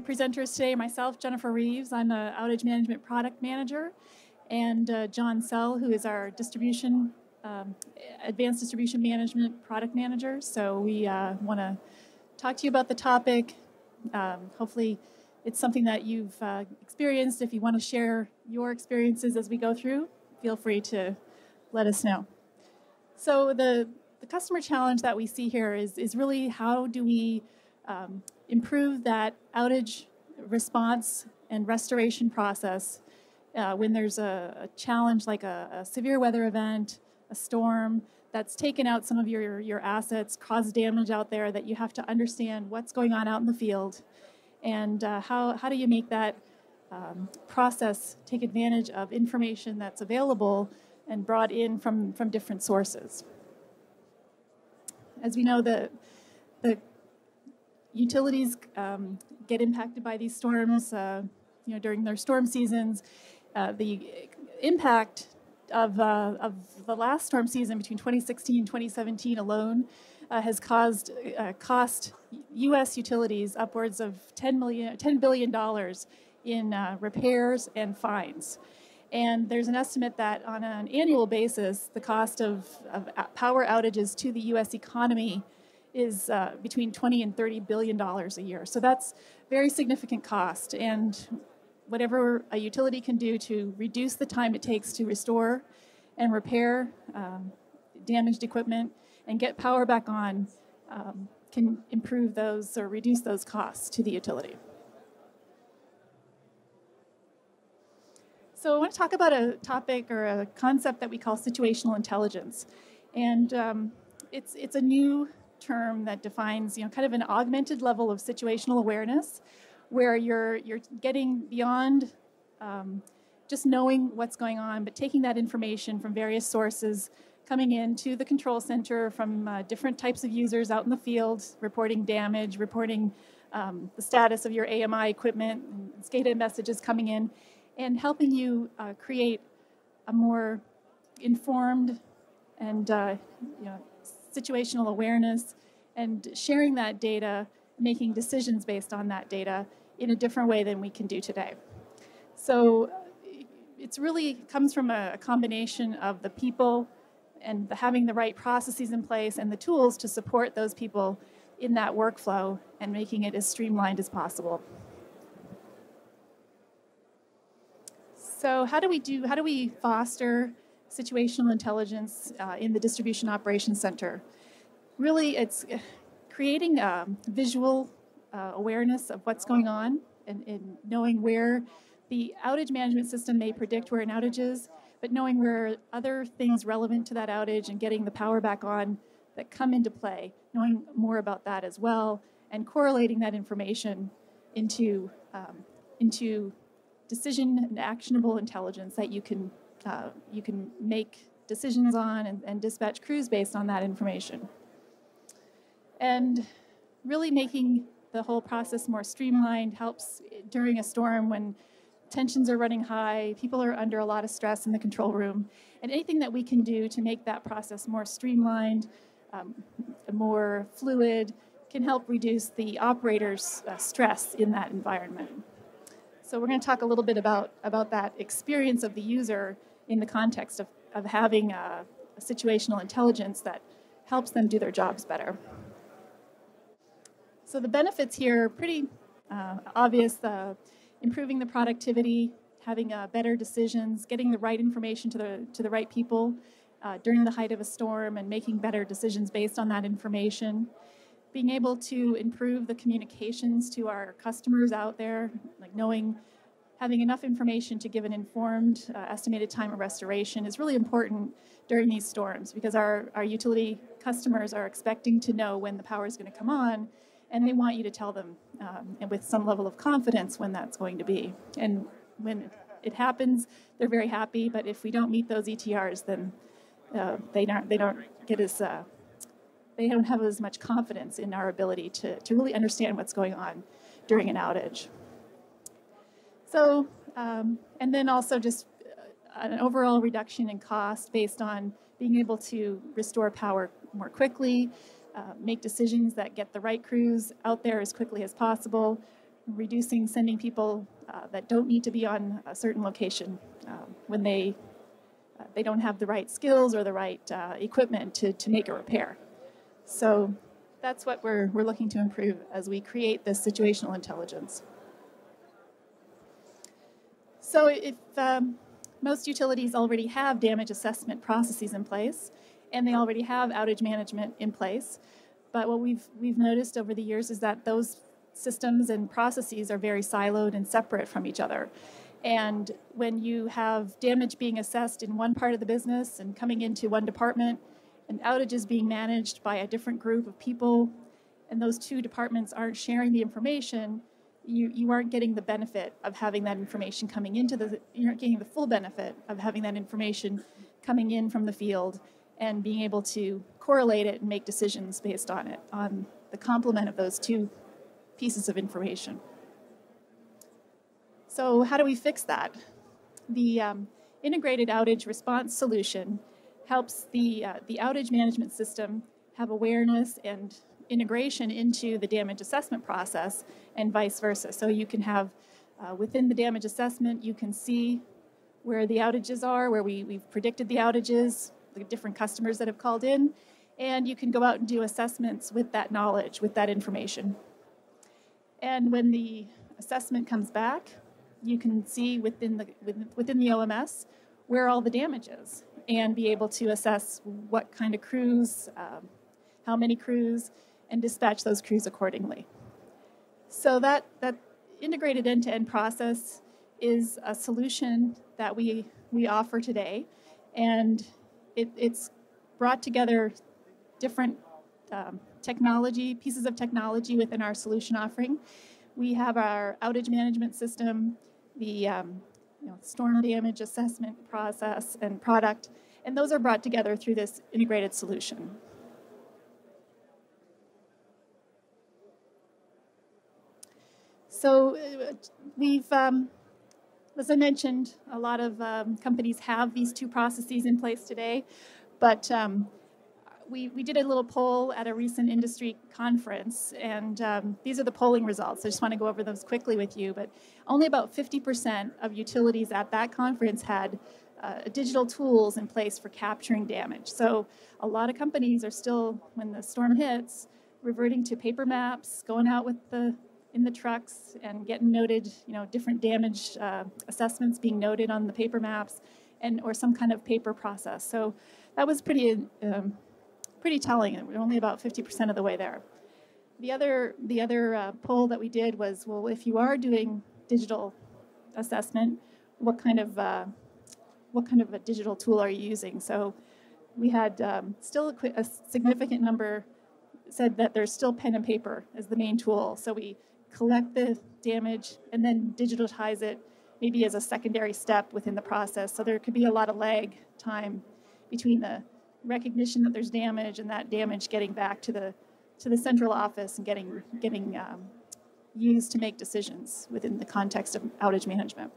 your presenters today, myself, Jennifer Reeves. I'm an Outage Management Product Manager, and John Sell, who is our distribution, Advanced Distribution Management Product Manager. So we want to talk to you about the topic. Hopefully it's something that you've experienced. If you want to share your experiences as we go through, feel free to let us know. So the customer challenge that we see here is really, how do we improve that outage response and restoration process when there's a challenge like a severe weather event, a storm that's taken out some of your assets, caused damage out there, that you have to understand what's going on out in the field, and how do you make that process take advantage of information that's available and brought in from different sources. As we know, the utilities get impacted by these storms you know, during their storm seasons. The impact of the last storm season between 2016 and 2017 alone has caused cost U.S. utilities upwards of $10 billion in repairs and fines. And there's an estimate that on an annual basis, the cost of power outages to the U.S. economy is between $20 and $30 billion a year. So that's very significant cost. And whatever a utility can do to reduce the time it takes to restore and repair damaged equipment and get power back on can improve those or reduce those costs to the utility. So I want to talk about a topic or a concept that we call situational intelligence, and it's a new term that defines, you know, kind of an augmented level of situational awareness, where you're getting beyond just knowing what's going on, but taking that information from various sources coming in to the control center from different types of users out in the field, reporting damage, reporting the status of your AMI equipment, and SCADA messages coming in, and helping you create a more informed and you know, situational awareness, and sharing that data, making decisions based on that data in a different way than we can do today. So it's really comes from a combination of the people and having the right processes in place and the tools to support those people in that workflow and making it as streamlined as possible. So how do we foster situational intelligence in the Distribution Operations Center? Really, it's creating visual awareness of what's going on, and knowing where the outage management system may predict where an outage is, but knowing where other things relevant to that outage and getting the power back on that come into play, knowing more about that as well, and correlating that information into decision and actionable intelligence that you can make decisions on and dispatch crews based on that information. And really making the whole process more streamlined helps during a storm when tensions are running high, people are under a lot of stress in the control room, and anything that we can do to make that process more streamlined, more fluid, can help reduce the operator's stress in that environment. So we're going to talk a little bit about that experience of the user in the context of having a situational intelligence that helps them do their jobs better. So the benefits here are pretty obvious. Improving the productivity, having better decisions, getting the right information to the right people during the height of a storm, and making better decisions based on that information. Being able to improve the communications to our customers out there, like knowing, having enough information to give an informed estimated time of restoration is really important during these storms, because our utility customers are expecting to know when the power is going to come on, and they want you to tell them and with some level of confidence when that's going to be. And when it happens, they're very happy, but if we don't meet those ETRs, then they don't have as much confidence in our ability to really understand what's going on during an outage. So, and then also just an overall reduction in cost based on being able to restore power more quickly, make decisions that get the right crews out there as quickly as possible, reducing sending people that don't need to be on a certain location when they don't have the right skills or the right equipment to make a repair. So that's what we're looking to improve as we create this situational intelligence. So if most utilities already have damage assessment processes in place, and they already have outage management in place, but what we've noticed over the years is that those systems and processes are very siloed and separate from each other. And when you have damage being assessed in one part of the business and coming into one department, and outages being managed by a different group of people, and those two departments aren't sharing the information, you aren't getting the benefit of having that information coming into the, you're not getting the full benefit of having that information coming in from the field and being able to correlate it and make decisions based on it, on the complement of those two pieces of information. So how do we fix that? The integrated outage response solution helps the outage management system have awareness and integration into the damage assessment process and vice versa. So you can have, within the damage assessment, you can see where the outages are, where we've predicted the outages, the different customers that have called in, and you can go out and do assessments with that knowledge, with that information. And when the assessment comes back, you can see within the OMS where all the damage is, and be able to assess what kind of crews, how many crews, and dispatch those crews accordingly. So that integrated end-to-end process is a solution that we offer today, and it's brought together different pieces of technology within our solution offering. We have our outage management system, the storm damage assessment process and product, and those are brought together through this integrated solution. So we've, as I mentioned, a lot of companies have these two processes in place today, but we did a little poll at a recent industry conference, and these are the polling results. I just want to go over those quickly with you, but only about 50% of utilities at that conference had digital tools in place for capturing damage. So a lot of companies are still, when the storm hits, reverting to paper maps, going out with in the trucks and getting noted, different damage assessments being noted on the paper maps, or some kind of paper process. So that was pretty telling, and we're only about 50% of the way there. The other poll that we did was, well, if you are doing digital assessment, what kind of a digital tool are you using? So we had still a significant number said that there's still pen and paper as the main tool. So we collect the damage and then digitize it, maybe as a secondary step within the process. So there could be a lot of lag time between the recognition that there's damage and that damage getting back to the central office and getting used to make decisions within the context of outage management.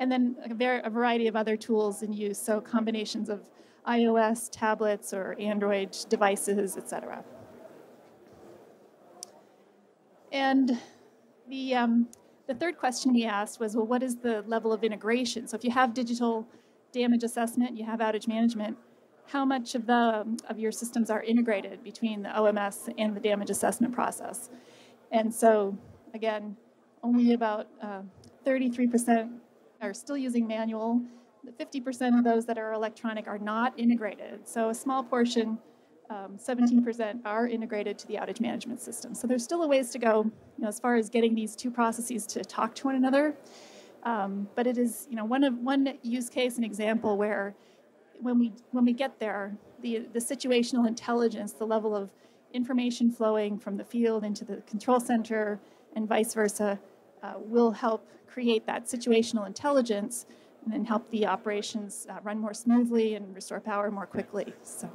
And then a variety of other tools in use, so combinations of iOS, tablets, or Android devices, etc. And the third question we asked was, well, what is the level of integration? So if you have digital damage assessment, you have outage management, how much of your systems are integrated between the OMS and the damage assessment process? And so, again, only about 33% are still using manual. 50% of those that are electronic are not integrated. So a small portion, 17%, are integrated to the outage management system. So there's still a ways to go, as far as getting these two processes to talk to one another. But it is, one use case, an example where when we get there, the situational intelligence, the level of information flowing from the field into the control center and vice versa, will help create that situational intelligence and then help the operations run more smoothly and restore power more quickly. So,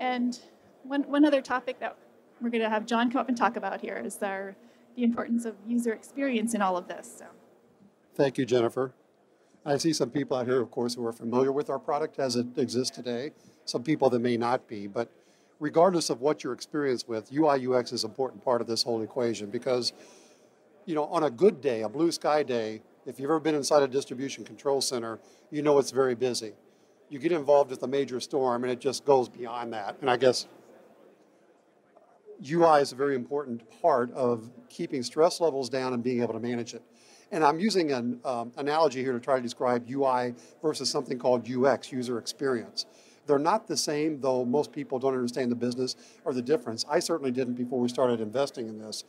and one other topic that we're going to have John come up and talk about here is the importance of user experience in all of this. So. Thank you, Jennifer. I see some people out here, of course, who are familiar with our product as it exists today, some people that may not be, but regardless of what your experience with, UI UX is an important part of this whole equation because, you know, on a good day, a blue sky day, if you've ever been inside a distribution control center, you know it's very busy. You get involved with a major storm and it just goes beyond that. And I guess UI is a very important part of keeping stress levels down and being able to manage it. And I'm using an analogy here to try to describe UI versus something called UX, user experience. They're not the same, though most people don't understand the business or the difference. I certainly didn't before we started investing in this.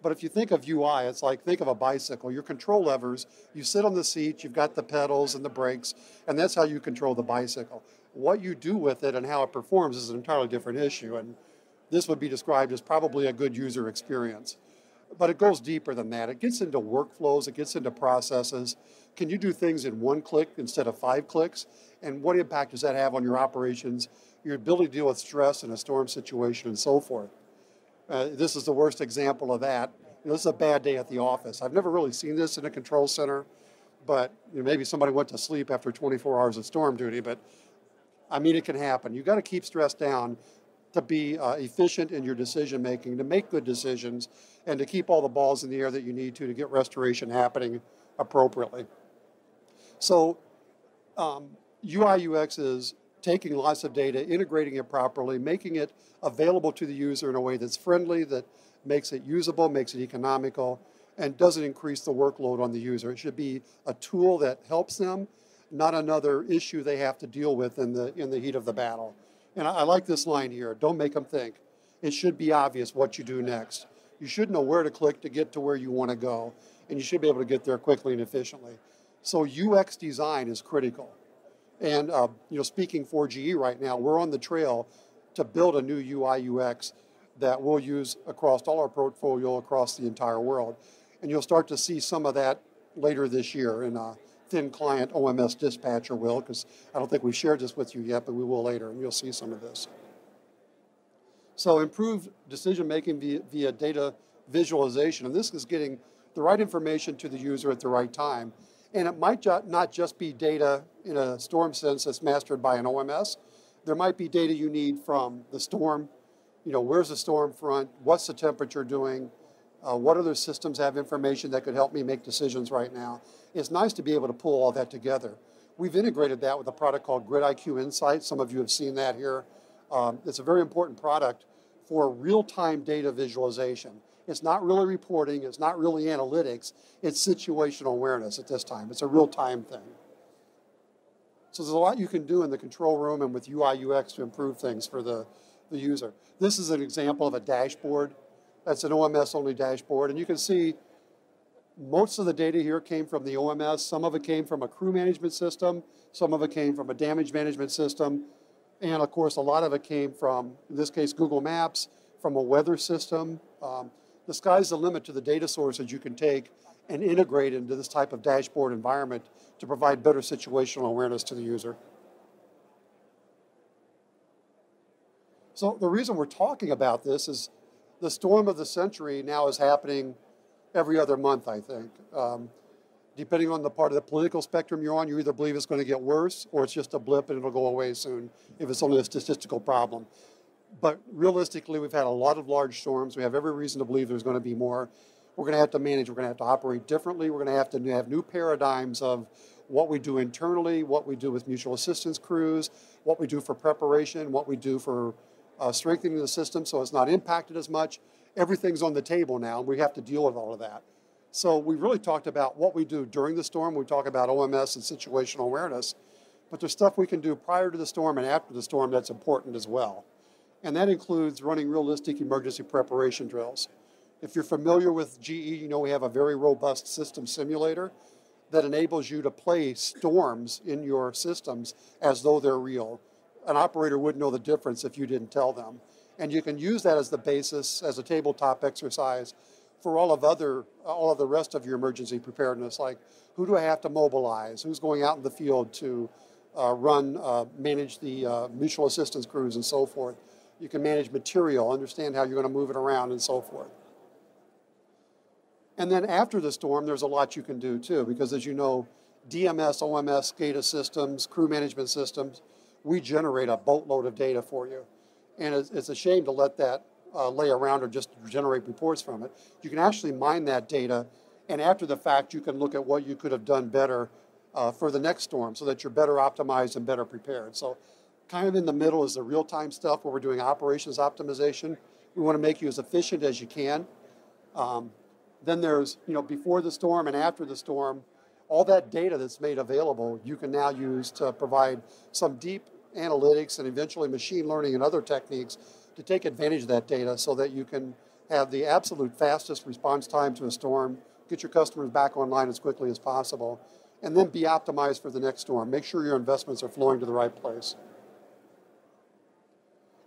But if you think of UI, it's like, think of a bicycle. Your control levers, you sit on the seat, you've got the pedals and the brakes, and that's how you control the bicycle. What you do with it and how it performs is an entirely different issue, and this would be described as probably a good user experience. But it goes deeper than that. It gets into workflows, it gets into processes. Can you do things in one click instead of 5 clicks? And what impact does that have on your operations, your ability to deal with stress in a storm situation and so forth? This is the worst example of that. You know, this is a bad day at the office. I've never really seen this in a control center, but you know, maybe somebody went to sleep after 24 hours of storm duty, but I mean, it can happen. You've got to keep stress down to be efficient in your decision making, to make good decisions, and to keep all the balls in the air that you need to get restoration happening appropriately. So UI UX is taking lots of data, integrating it properly, making it available to the user in a way that's friendly, that makes it usable, makes it economical, and doesn't increase the workload on the user. It should be a tool that helps them, not another issue they have to deal with in the heat of the battle. And I like this line here, don't make them think. It should be obvious what you do next. You should know where to click to get to where you want to go, and you should be able to get there quickly and efficiently. So UX design is critical. And you know, speaking for GE right now, we're on the trail to build a new UI UX that we'll use across all our portfolio across the entire world. And you'll start to see some of that later this year in a thin client OMS dispatcher will, because I don't think we've shared this with you yet, but we will later, and you'll see some of this. So improved decision-making via data visualization, and this is getting the right information to the user at the right time. And it might not just be data in a storm sense that's mastered by an OMS. There might be data you need from the storm. You know, where's the storm front? What's the temperature doing? What other systems have information that could help me make decisions right now? It's nice to be able to pull all that together. We've integrated that with a product called GridIQ Insights. Some of you have seen that here. It's a very important product for real-time data visualization. It's not really reporting, it's not really analytics, it's situational awareness at this time. It's a real-time thing. So there's a lot you can do in the control room and with UI UX to improve things for the user. This is an example of a dashboard. That's an OMS-only dashboard, and you can see most of the data here came from the OMS. Some of it came from a crew management system, some of it came from a damage management system, and of course a lot of it came from, in this case, Google Maps, from a weather system. The sky's the limit to the data sources you can take and integrate into this type of dashboard environment to provide better situational awareness to the user. So the reason we're talking about this is the storm of the century now is happening every other month, I think. Depending on the part of the political spectrum you're on, you either believe it's going to get worse or it's just a blip and it'll go away soon if it's only a statistical problem. But realistically, we've had a lot of large storms. We have every reason to believe there's going to be more. We're going to have to manage. We're going to have to operate differently. We're going to have new paradigms of what we do internally, what we do with mutual assistance crews, what we do for preparation, what we do for strengthening the system so it's not impacted as much. Everything's on the table now, and we have to deal with all of that. So we really talked about what we do during the storm. We talk about OMS and situational awareness. But there's stuff we can do prior to the storm and after the storm that's important as well. And that includes running realistic emergency preparation drills. If you're familiar with GE, you know we have a very robust system simulator that enables you to play storms in your systems as though they're real. An operator wouldn't know the difference if you didn't tell them. And you can use that as the basis, as a tabletop exercise for all of the rest of your emergency preparedness, like who do I have to mobilize? Who's going out in the field to manage the mutual assistance crews and so forth? You can manage material, understand how you're going to move it around and so forth. And then after the storm, there's a lot you can do too, because as you know, DMS, OMS, SCADA systems, crew management systems, we generate a boatload of data for you. and it's a shame to let that lay around or just generate reports from it. You can actually mine that data, and after the fact, you can look at what you could have done better for the next storm so that you're better optimized and better prepared. So kind of in the middle is the real-time stuff where we're doing operations optimization. We want to make you as efficient as you can. Then there's, you know, before the storm and after the storm, all that data that's made available, you can now use to provide some deep analytics and eventually machine learning and other techniques to take advantage of that data so that you can have the absolute fastest response time to a storm, get your customers back online as quickly as possible, and then be optimized for the next storm. Make sure your investments are flowing to the right place.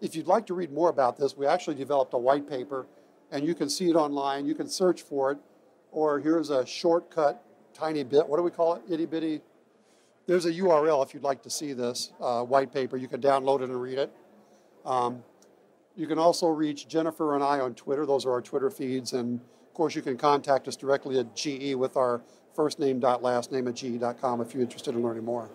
If you'd like to read more about this, we actually developed a white paper, and you can see it online. You can search for it, or here's a shortcut, tiny bit, what do we call it, itty bitty? There's a URL if you'd like to see this white paper. You can download it and read it. You can also reach Jennifer and I on Twitter. Those are our Twitter feeds, and of course you can contact us directly at GE with our firstname.lastname@ge.com if you're interested in learning more.